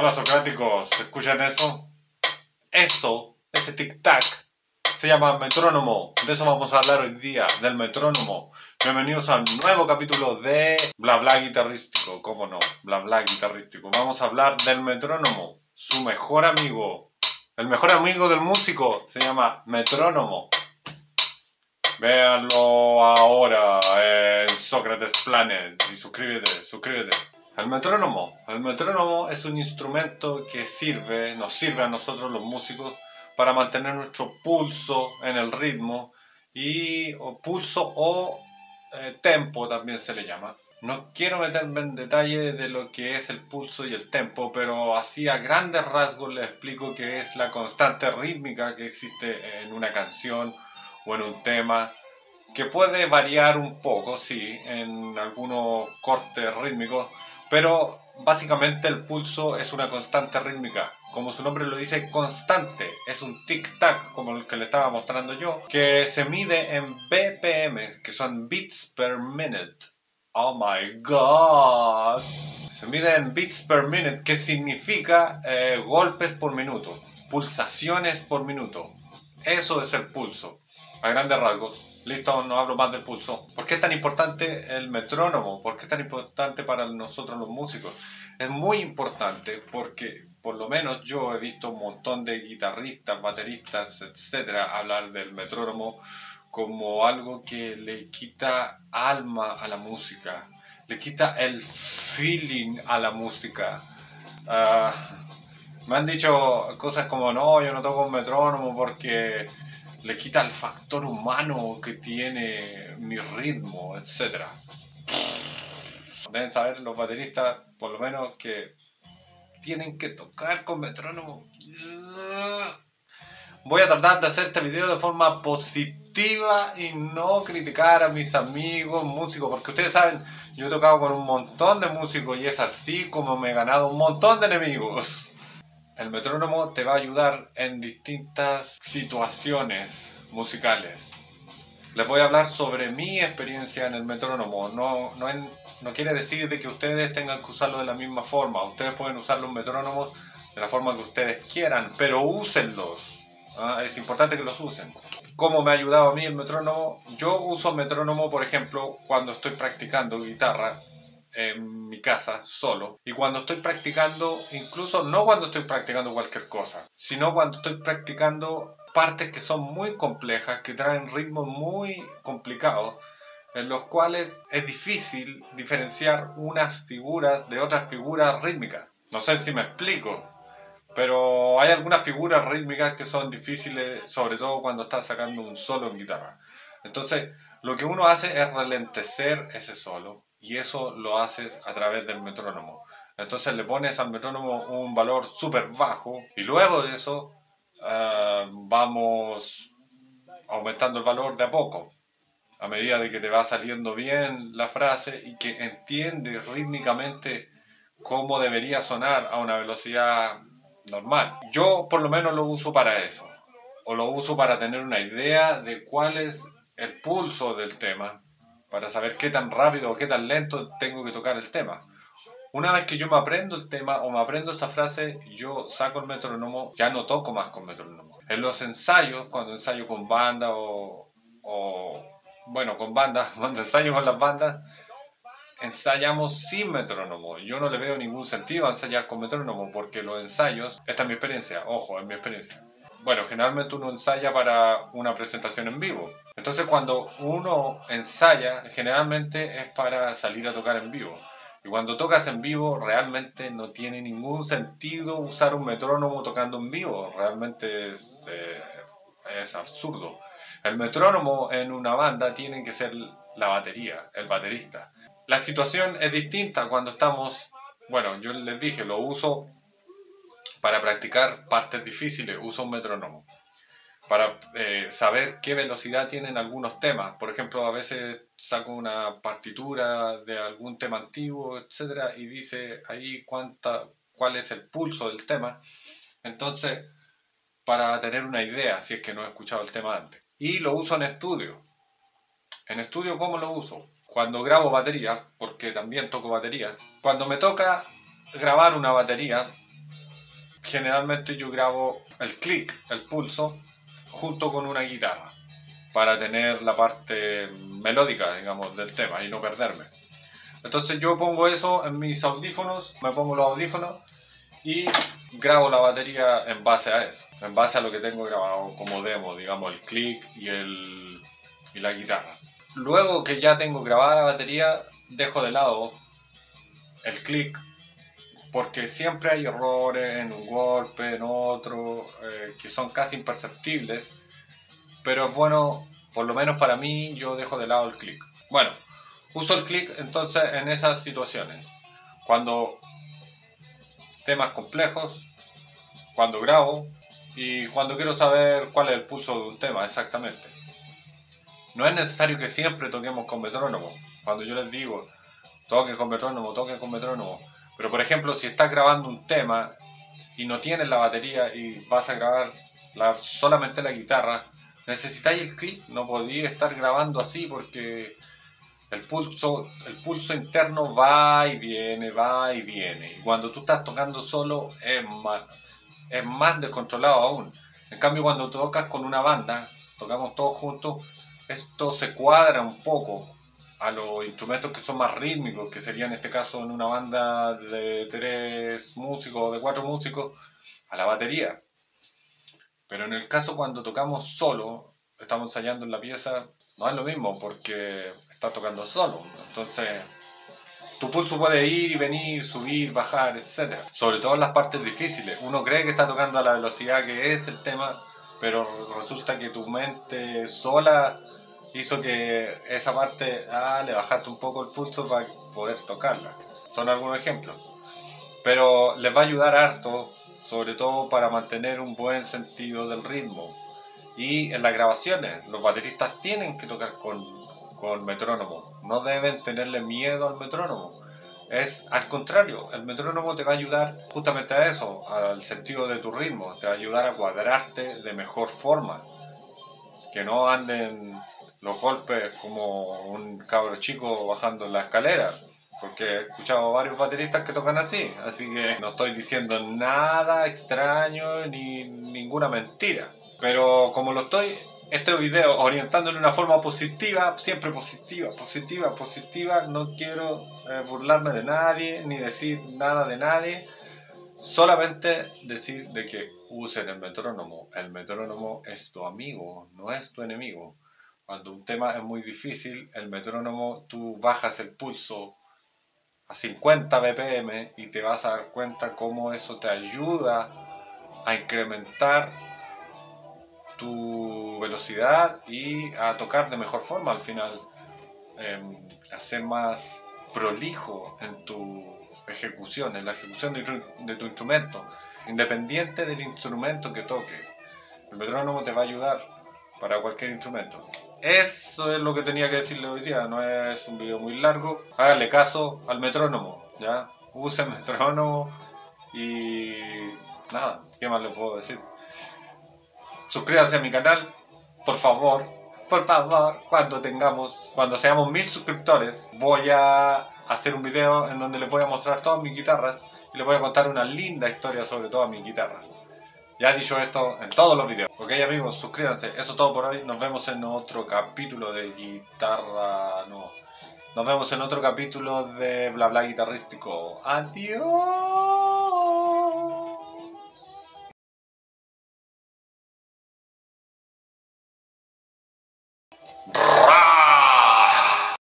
Hola socráticos, ¿escuchan eso? Eso, ese tic-tac, se llama metrónomo. De eso vamos a hablar hoy día, del metrónomo. Bienvenidos a un nuevo capítulo de Bla Bla guitarrístico. ¿Cómo no? Bla Bla guitarrístico. Vamos a hablar del metrónomo, su mejor amigo. El mejor amigo del músico se llama metrónomo. Véanlo ahora en Sócrates Planet y suscríbete. El metrónomo es un instrumento que nos sirve a nosotros los músicos para mantener nuestro pulso en el ritmo, y pulso o tempo también se le llama. No quiero meterme en detalle de lo que es el pulso y el tempo, pero así a grandes rasgos les explico que es la constante rítmica que existe en una canción o en un tema, que puede variar un poco, sí, en algunos cortes rítmicos, pero básicamente el pulso es una constante rítmica. Como su nombre lo dice, constante, es un tic-tac, como el que le estaba mostrando yo, que se mide en BPM, que son beats per minute. Oh my god. Se mide en beats per minute, que significa golpes por minuto, pulsaciones por minuto. Eso es el pulso, a grandes rasgos. Listo, no hablo más del pulso. ¿Por qué es tan importante el metrónomo? ¿Por qué es tan importante para nosotros los músicos? Es muy importante porque, por lo menos, yo he visto un montón de guitarristas, bateristas, etcétera, hablar del metrónomo como algo que le quita alma a la música, le quita el feeling a la música. Me han dicho cosas como, no, yo no toco un metrónomo porque le quita el factor humano que tiene mi ritmo, etc. Deben saber los bateristas, por lo menos, que tienen que tocar con metrónomo. Voy a tratar de hacer este video de forma positiva y no criticar a mis amigos músicos, porque ustedes saben, yo he tocado con un montón de músicos y es así como me he ganado un montón de enemigos. El metrónomo te va a ayudar en distintas situaciones musicales. Les voy a hablar sobre mi experiencia en el metrónomo. No quiere decir de que ustedes tengan que usarlo de la misma forma. Ustedes pueden usar los metrónomos de la forma que ustedes quieran, pero úsenlos. Es importante que los usen. ¿Cómo me ha ayudado a mí el metrónomo? Yo uso metrónomo, por ejemplo, cuando estoy practicando guitarra en mi casa solo, y cuando estoy practicando, incluso no cuando estoy practicando cualquier cosa, sino cuando estoy practicando partes que son muy complejas, que traen ritmos muy complicados, en los cuales es difícil diferenciar unas figuras de otras figuras rítmicas. No sé si me explico, pero hay algunas figuras rítmicas que son difíciles, sobre todo cuando estás sacando un solo en guitarra. Entonces, lo que uno hace es ralentecer ese solo, y eso lo haces a través del metrónomo. Entonces le pones al metrónomo un valor súper bajo, y luego de eso vamos aumentando el valor de a poco, a medida de que te va saliendo bien la frase y que entiendes rítmicamente cómo debería sonar a una velocidad normal. Yo por lo menos lo uso para eso, o lo uso para tener una idea de cuál es el pulso del tema, para saber qué tan rápido o qué tan lento tengo que tocar el tema. Una vez que yo me aprendo el tema o me aprendo esa frase, yo saco el metrónomo, ya no toco más con metrónomo. En los ensayos, cuando ensayo con banda cuando ensayo con las bandas, ensayamos sin metrónomo. Yo no le veo ningún sentido a ensayar con metrónomo, porque los ensayos, esta es mi experiencia, ojo, es mi experiencia. Bueno, generalmente uno ensaya para una presentación en vivo. Entonces cuando uno ensaya, generalmente es para salir a tocar en vivo. Y cuando tocas en vivo, realmente no tiene ningún sentido usar un metrónomo tocando en vivo. Realmente es absurdo. El metrónomo en una banda tiene que ser la batería, el baterista. La situación es distinta cuando estamos... Bueno, yo les dije, lo uso para practicar partes difíciles, uso un metrónomo para saber qué velocidad tienen algunos temas. Por ejemplo, a veces saco una partitura de algún tema antiguo, etcétera, y dice ahí cuál es el pulso del tema. Entonces, para tener una idea, si es que no he escuchado el tema antes. Y lo uso en estudio. En estudio, ¿cómo lo uso? Cuando grabo baterías, porque también toco baterías. Cuando me toca grabar una batería, generalmente yo grabo el clic, el pulso, junto con una guitarra, para tener la parte melódica, digamos, del tema y no perderme. Entonces yo pongo eso en mis audífonos, me pongo los audífonos y grabo la batería en base a eso, en base a lo que tengo grabado como demo, digamos, el clic y la guitarra. Luego que ya tengo grabada la batería, dejo de lado el clic, porque siempre hay errores en un golpe, en otro, que son casi imperceptibles, pero es bueno, por lo menos para mí, yo dejo de lado el clic. Bueno, uso el clic entonces en esas situaciones, cuando temas complejos, cuando grabo y cuando quiero saber cuál es el pulso de un tema exactamente. No es necesario que siempre toquemos con metrónomo, cuando yo les digo toquen con metrónomo. Pero por ejemplo, si estás grabando un tema y no tienes la batería y vas a grabar solamente la guitarra, necesitáis el clic, no podéis estar grabando así porque el pulso interno va y viene, va y viene. Y cuando tú estás tocando solo es más descontrolado aún. En cambio cuando tocas con una banda, tocamos todos juntos, esto se cuadra un poco a los instrumentos que son más rítmicos, que sería en este caso en una banda de 3 músicos o de 4 músicos, a la batería. Pero en el caso cuando tocamos solo, estamos ensayando en la pieza, no es lo mismo porque estás tocando solo. Entonces tu pulso puede ir y venir, subir, bajar, etc. Sobre todo en las partes difíciles. Uno cree que está tocando a la velocidad que es el tema, pero resulta que tu mente sola hizo que esa parte, le bajaste un poco el pulso para poder tocarla. Son algunos ejemplos, pero les va a ayudar harto, sobre todo para mantener un buen sentido del ritmo. Y en las grabaciones, los bateristas tienen que tocar con metrónomo, no deben tenerle miedo al metrónomo. Es al contrario, el metrónomo te va a ayudar justamente a eso, al sentido de tu ritmo, te va a ayudar a cuadrarte de mejor forma, que no anden los golpes como un cabro chico bajando la escalera, porque he escuchado varios bateristas que tocan así. Así que no estoy diciendo nada extraño ni ninguna mentira, pero como lo estoy, este video, orientando en una forma positiva, siempre positiva, positiva, positiva, no quiero burlarme de nadie ni decir nada de nadie, solamente decir de que usen el metrónomo. El metrónomo es tu amigo, no es tu enemigo. Cuando un tema es muy difícil, el metrónomo, tú bajas el pulso a 50 BPM y te vas a dar cuenta cómo eso te ayuda a incrementar tu velocidad y a tocar de mejor forma al final, a ser más prolijo en tu ejecución, en la ejecución de tu instrumento, independiente del instrumento que toques. El metrónomo te va a ayudar para cualquier instrumento. Eso es lo que tenía que decirle hoy día, no es un video muy largo. Háganle caso al metrónomo, ¿ya? Usen metrónomo y nada, ¿qué más les puedo decir? Suscríbanse a mi canal, por favor, cuando seamos 1000 suscriptores, voy a hacer un video en donde les voy a mostrar todas mis guitarras y les voy a contar una linda historia sobre todas mis guitarras. Ya he dicho esto en todos los videos. Ok amigos, suscríbanse. Eso es todo por hoy. Nos vemos en otro capítulo de guitarra... No. Nos vemos en otro capítulo de Bla Bla guitarrístico. Adiós.